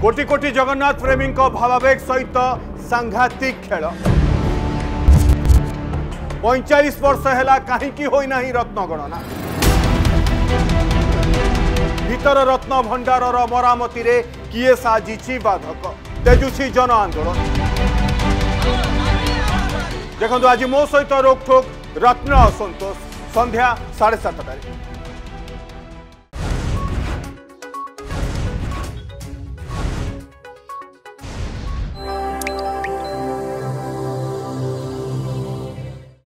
कोटि कोटि जगन्नाथ प्रेमी भावावेग सहित सांघातिक खेल 45 वर्ष है कहीं होना रत्न गणना भीतर रत्न भंडारर मरामती किए साजिछि बाधक तेजुछि जन आंदोलन। देखो आज मो सहित रोकठोक रत्न असंतोष संध्या 7:30 बजे।